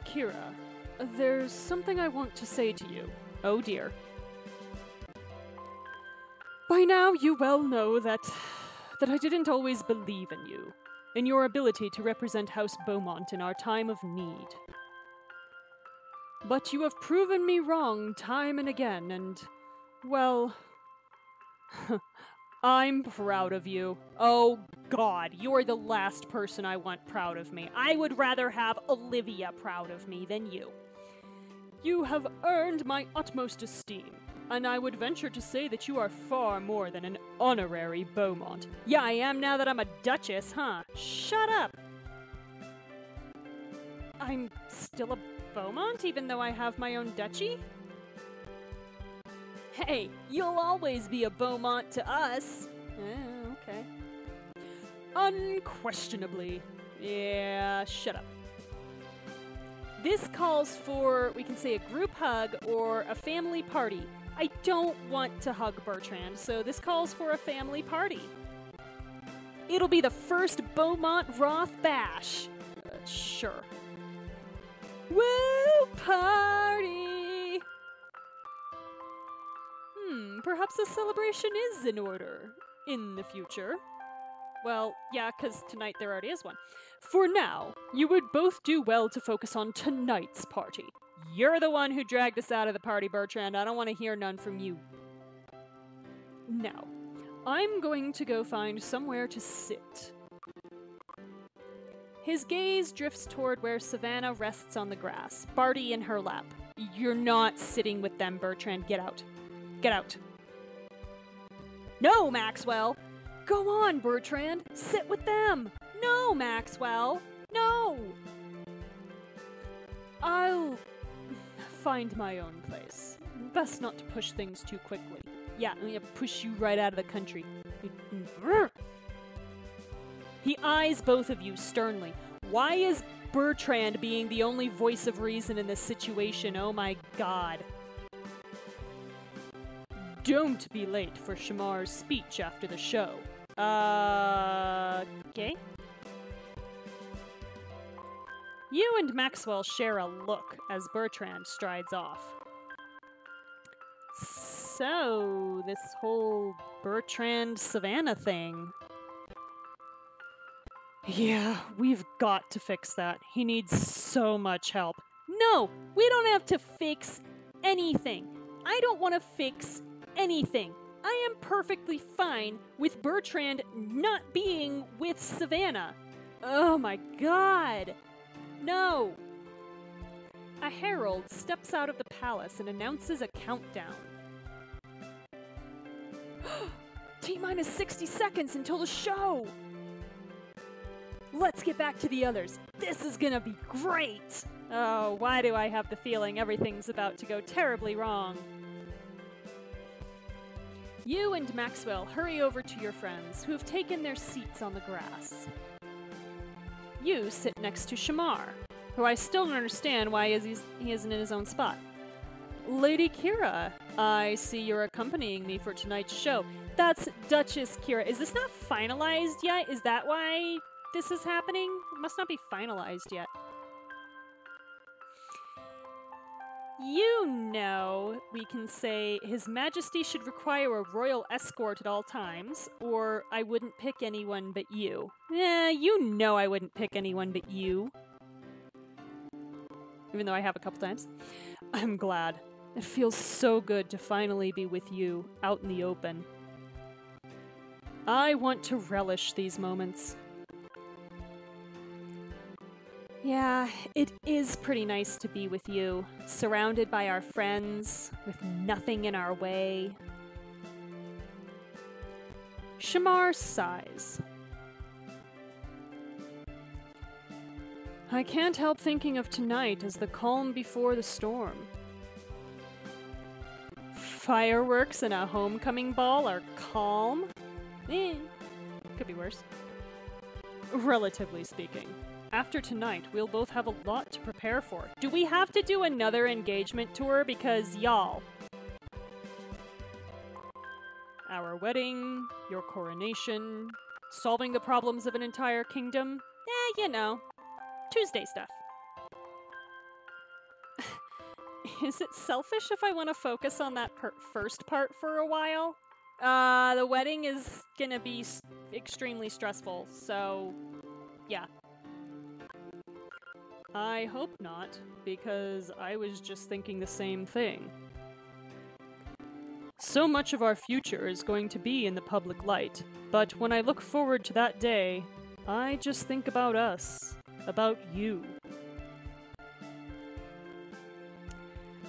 Kira, there's something I want to say to you. Oh dear. By now you well know that, that I didn't always believe in you. In your ability to represent House Beaumont in our time of need. But you have proven me wrong time and again, and, well, I'm proud of you. Oh God, you're the last person I want proud of me. I would rather have Olivia proud of me than you. You have earned my utmost esteem. And I would venture to say that you are far more than an honorary Beaumont. Yeah, I am now that I'm a duchess, huh? Shut up! I'm still a Beaumont, even though I have my own duchy? Hey, you'll always be a Beaumont to us! Oh, okay. Unquestionably. Yeah, shut up. This calls for, we can say, a group hug or a family party. I don't want to hug Bertrand, so this calls for a family party. It'll be the first Beaumont Roth bash. Uh, sure. Woo, party! Hmm, perhaps a celebration is in order in the future. Well, yeah, because tonight there already is one. For now, you would both do well to focus on tonight's party. You're the one who dragged us out of the party, Bertrand. I don't want to hear none from you. Now, I'm going to go find somewhere to sit. His gaze drifts toward where Savannah rests on the grass, Bartie in her lap. You're not sitting with them, Bertrand. Get out. Get out. No, Maxwell! Go on, Bertrand! Sit with them! No, Maxwell! No! I'll find my own place. Best not to push things too quickly. Yeah, I'm gonna push you right out of the country. He eyes both of you sternly. Why is Bertrand being the only voice of reason in this situation? Oh my god. Don't be late for Shamar's speech after the show. Uh, okay. You and Maxwell share a look as Bertrand strides off. So, this whole Bertrand-Savannah thing. Yeah, we've got to fix that. He needs so much help. No, we don't have to fix anything. I don't want to fix anything. I am perfectly fine with Bertrand not being with Savannah. Oh my god. No. A herald steps out of the palace and announces a countdown. T-minus sixty seconds until the show. Let's get back to the others. This is gonna be great. Oh, why do I have the feeling everything's about to go terribly wrong? You and Maxwell hurry over to your friends, who have taken their seats on the grass. You sit next to Shemar, who I still don't understand why he isn't in his own spot. Lady Kira, I see you're accompanying me for tonight's show. That's Duchess Kira. Is this not finalized yet? Is that why this is happening? It must not be finalized yet. You know, we can say His Majesty should require a royal escort at all times, or I wouldn't pick anyone but you. Eh, you know I wouldn't pick anyone but you. Even though I have a couple times. I'm glad. It feels so good to finally be with you, out in the open. I want to relish these moments. Yeah, it is pretty nice to be with you, surrounded by our friends, with nothing in our way. Shemar sighs. I can't help thinking of tonight as the calm before the storm. Fireworks and a homecoming ball are calm? Eh, could be worse. Relatively speaking. After tonight, we'll both have a lot to prepare for. Do we have to do another engagement tour? Because, y'all... Our wedding, your coronation, solving the problems of an entire kingdom. Eh, you know. Tuesday stuff. Is it selfish if I want to focus on that per first part for a while? Uh, the wedding is gonna be extremely stressful, so... yeah. I hope not, because I was just thinking the same thing. So much of our future is going to be in the public light, but when I look forward to that day, I just think about us, about you.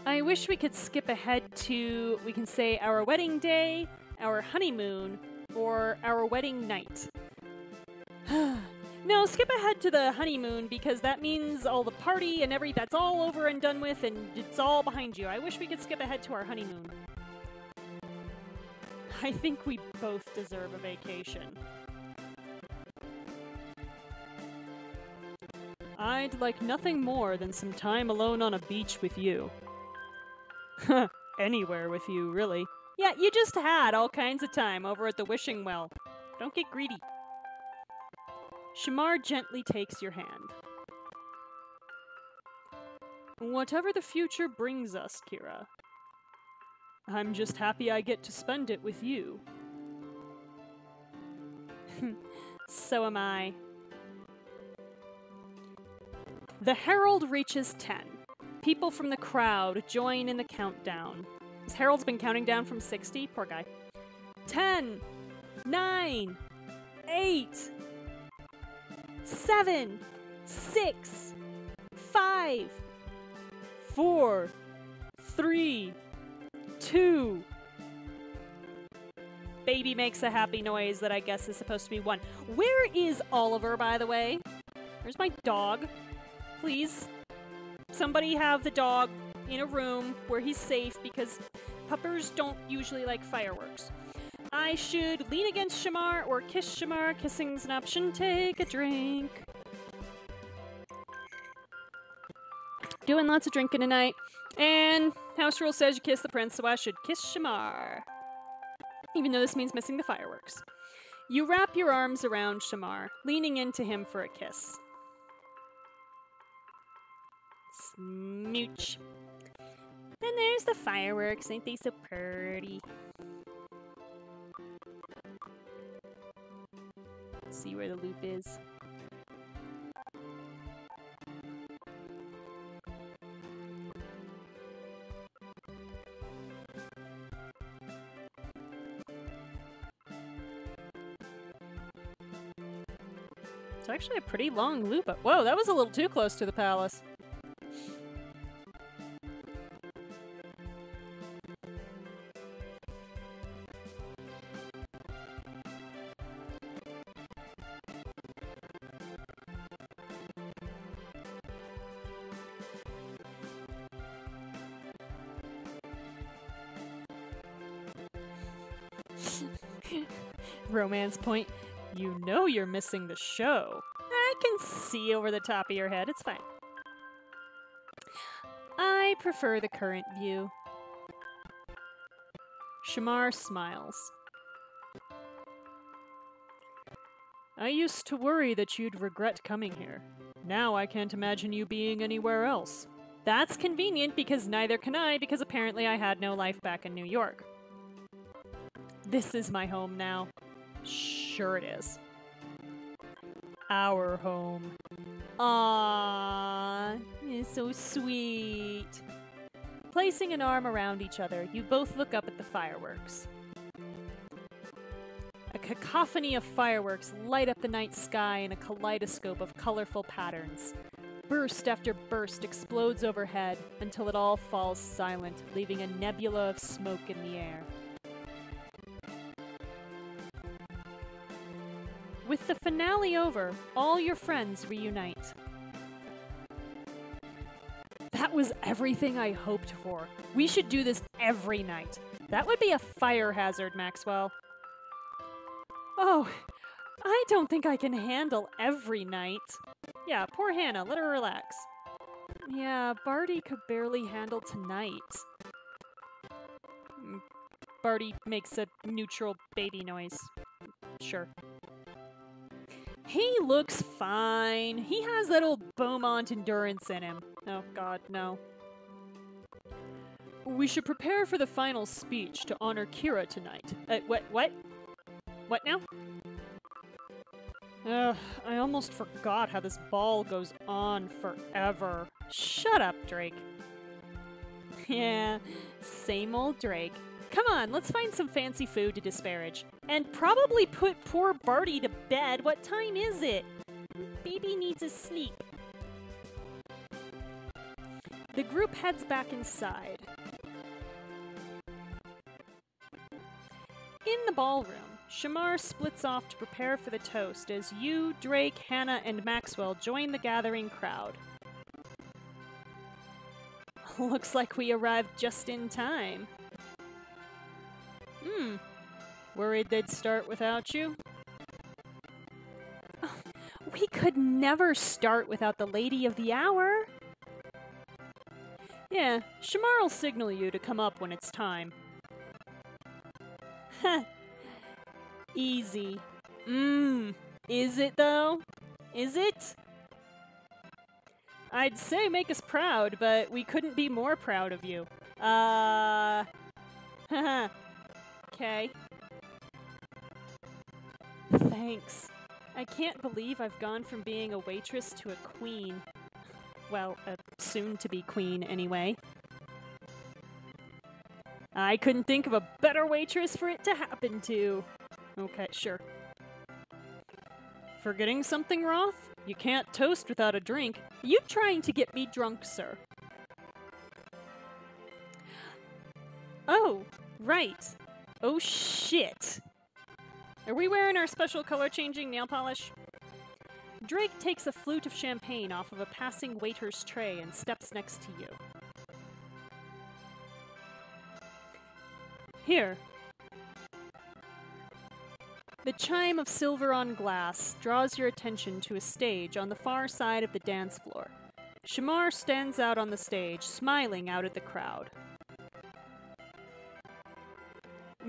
I wish we could skip ahead to, we can say, our wedding day, our honeymoon, or our wedding night. No, skip ahead to the honeymoon, because that means all the party and every that's all over and done with, and it's all behind you. I wish we could skip ahead to our honeymoon. I think we both deserve a vacation. I'd like nothing more than some time alone on a beach with you. Huh, anywhere with you, really. Yeah, you just had all kinds of time over at the wishing well. Don't get greedy. Shamar gently takes your hand. Whatever the future brings us, Kira, I'm just happy I get to spend it with you. So am I. The herald reaches ten. People from the crowd join in the countdown. This herald's been counting down from sixty. Poor guy. ten, nine, eight, seven, six, five, four, three, two. Baby makes a happy noise that I guess is supposed to be one. Where is Oliver, by the way? Where's my dog? Please, somebody have the dog in a room where he's safe, because puppers don't usually like fireworks. I should lean against Shamar or kiss Shamar. Kissing's an option. Take a drink. Doing lots of drinking tonight. And house rule says you kiss the prince, so I should kiss Shamar. Even though this means missing the fireworks. You wrap your arms around Shamar, leaning into him for a kiss. Smooch. And there's the fireworks. Ain't they so pretty? Let's see where the loop is. It's actually a pretty long loop. Whoa, that was a little too close to the palace. Romance point. You know you're missing the show. I can see over the top of your head. It's fine. I prefer the current view. Shamar smiles. I used to worry that you'd regret coming here. Now I can't imagine you being anywhere else. That's convenient, because neither can I, because apparently I had no life back in New York. This is my home now. Sure it is. Our home. Aww, it's so sweet. Placing an arm around each other, you both look up at the fireworks. A cacophony of fireworks light up the night sky in a kaleidoscope of colorful patterns. Burst after burst explodes overhead until it all falls silent, leaving a nebula of smoke in the air. With the finale over, all your friends reunite. That was everything I hoped for. We should do this every night. That would be a fire hazard, Maxwell. Oh, I don't think I can handle every night. Yeah, poor Hana. Let her relax. Yeah, Bartie could barely handle tonight. Bartie makes a neutral baby noise. Sure. He looks fine. He has that old Beaumont endurance in him. Oh, God, no. We should prepare for the final speech to honor Kira tonight. Uh, what? What? What now? Ugh, I almost forgot how this ball goes on forever. Shut up, Drake. Yeah, same old Drake. Come on, let's find some fancy food to disparage. And probably put poor Bartie to bed. What time is it? Baby needs a sleep. The group heads back inside. In the ballroom, Shamar splits off to prepare for the toast as you, Drake, Hana, and Maxwell join the gathering crowd. Looks like we arrived just in time. Hmm. Worried they'd start without you? Oh, we could never start without the lady of the hour. Yeah, Shamar will signal you to come up when it's time. Heh. Easy. Mmm. Is it, though? is it? I'd say make us proud, but we couldn't be more proud of you. Uh... Haha. Okay. Thanks. I can't believe I've gone from being a waitress to a queen. Well, a soon-to-be queen, anyway. I couldn't think of a better waitress for it to happen to. Okay, sure. Forgetting something, Roth? You can't toast without a drink. Are you trying to get me drunk, sir? Oh, right. Oh, shit. Are we wearing our special color-changing nail polish? Drake takes a flute of champagne off of a passing waiter's tray and steps next to you. Here. The chime of silver on glass draws your attention to a stage on the far side of the dance floor. Shamar stands out on the stage, smiling out at the crowd.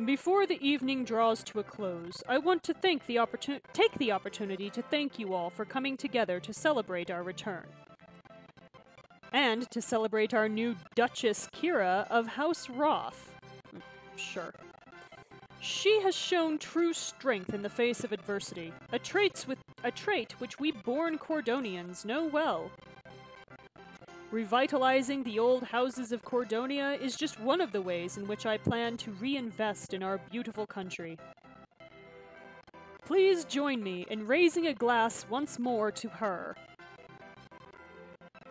Before the evening draws to a close, I want to thank the opportun- take the opportunity to thank you all for coming together to celebrate our return. And to celebrate our new Duchess Kira of House Roth. Sure. She has shown true strength in the face of adversity, a, traits with, a trait which we born Cordonians know well. Revitalizing the old houses of Cordonia is just one of the ways in which I plan to reinvest in our beautiful country. Please join me in raising a glass once more to her.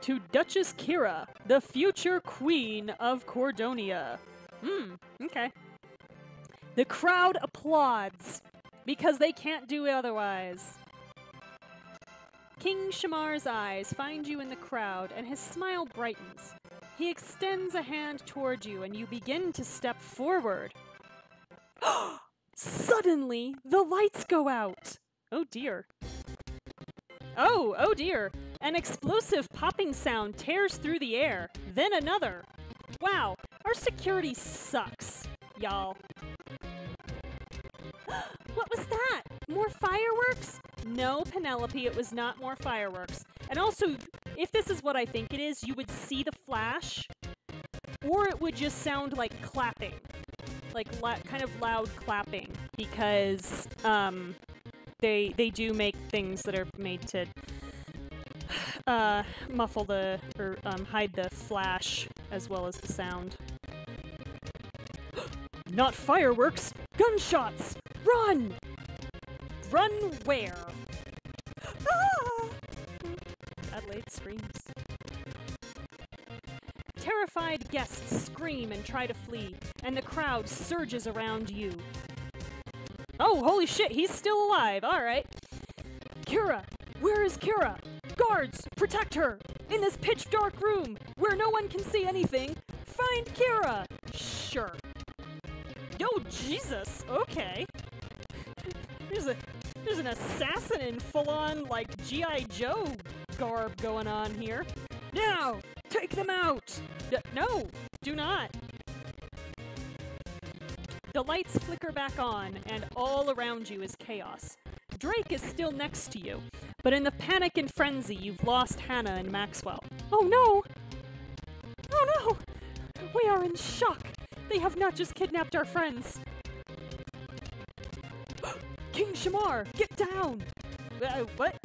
To Duchess Kira, the future Queen of Cordonia. Hmm, okay. The crowd applauds, because they can't do otherwise. King Shamar's eyes find you in the crowd, and his smile brightens. He extends a hand toward you, and you begin to step forward. Suddenly, the lights go out! Oh dear. Oh, oh dear! An explosive popping sound tears through the air, then another. Wow, our security sucks, y'all. What was that? More fireworks? No, Penelope, it was not more fireworks. And also, if this is what I think it is, you would see the flash, or it would just sound like clapping. Like, kind of loud clapping, because um, they, they do make things that are made to uh, muffle the, or um, hide the flash, as well as the sound. Not fireworks! Gunshots! Run! Run where? Ah! Adelaide screams. Terrified guests scream and try to flee, and the crowd surges around you. Oh, holy shit, he's still alive, alright. Kira! Where is Kira? Guards, protect her! In this pitch-dark room, where no one can see anything, find Kira! Sure. Oh, Jesus! Okay. There's a there's an assassin in full-on, like, G I Joe garb going on here. Now! Take them out! D no! Do not! The lights flicker back on, and all around you is chaos. Drake is still next to you, but in the panic and frenzy, you've lost Hana and Maxwell. Oh no! Oh no! We are in shock! They have not just kidnapped our friends! King Shamar, get down! Uh, what?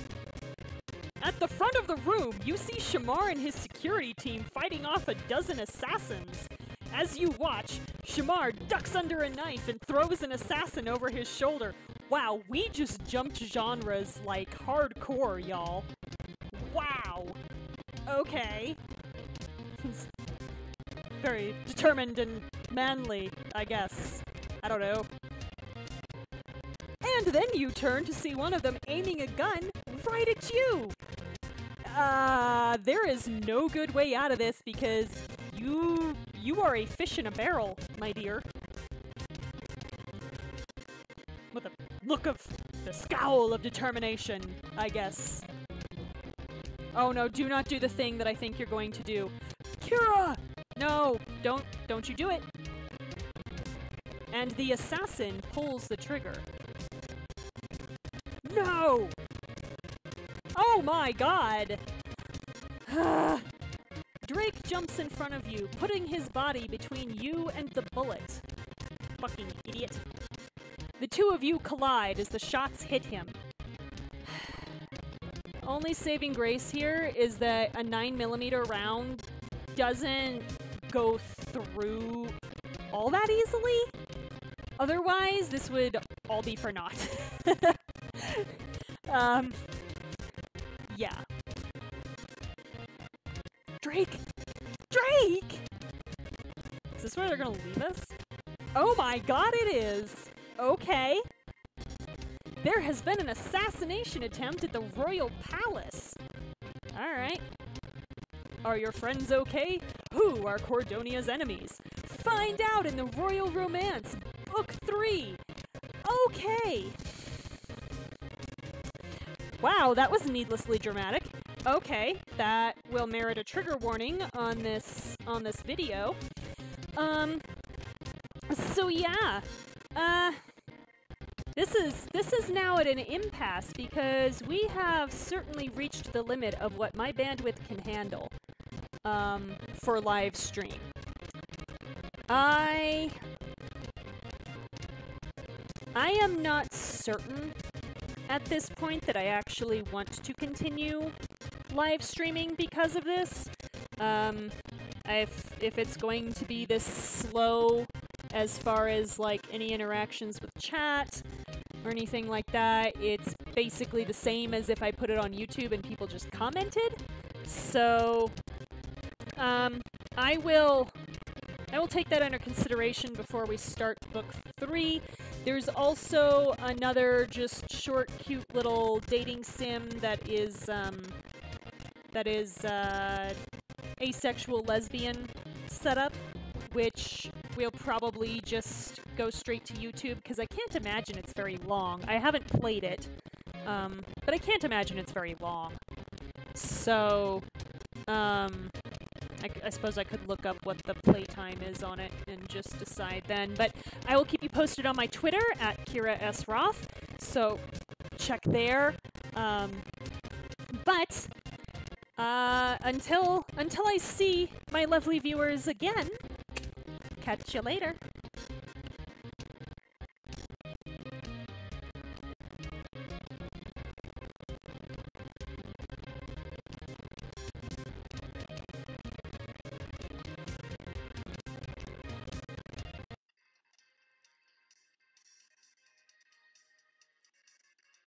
At the front of the room, you see Shamar and his security team fighting off a dozen assassins. As you watch, Shamar ducks under a knife and throws an assassin over his shoulder. Wow, we just jumped genres like hardcore, y'all. Wow! Okay. Very determined and manly, I guess. I don't know. And then you turn to see one of them aiming a gun right at you! Uh, there is no good way out of this because you, you are a fish in a barrel, my dear. With a look of the scowl of determination, I guess. Oh no, do not do the thing that I think you're going to do. Kira! No, don't, don't you do it. And the assassin pulls the trigger. No! Oh Oh my god! Drake jumps in front of you, putting his body between you and the bullet. Fucking idiot. The two of you collide as the shots hit him. Only saving grace here is that a nine millimeter round doesn't go through all that easily. Otherwise, this would all be for naught. um, yeah. Drake! Drake! Is this where they're gonna leave us? Oh my god, it is! Okay. There has been an assassination attempt at the Royal Palace. Alright. Are your friends okay? Who are Cordonia's enemies? Find out in The Royal Romance, Book three. Okay. Wow, that was needlessly dramatic. Okay, that will merit a trigger warning on this on this video. Um so yeah. Uh This is, this is now at an impasse because we have certainly reached the limit of what my bandwidth can handle um, for live stream. I... I am not certain at this point that I actually want to continue live streaming because of this. Um, if, if it's going to be this slow as far as like any interactions with chat, or anything like that, it's basically the same as if I put it on YouTube and people just commented. So, um, I will, I will take that under consideration before we start book three. There's also another just short, cute little dating sim that is, um, that is uh, asexual lesbian setup, which we'll probably just go straight to YouTube because I can't imagine it's very long. I haven't played it, um, but I can't imagine it's very long. So, um, I, I suppose I could look up what the playtime is on it and just decide then. But I will keep you posted on my Twitter at Kira S. Roth, so check there. Um, but uh, until until I see my lovely viewers again, catch you later.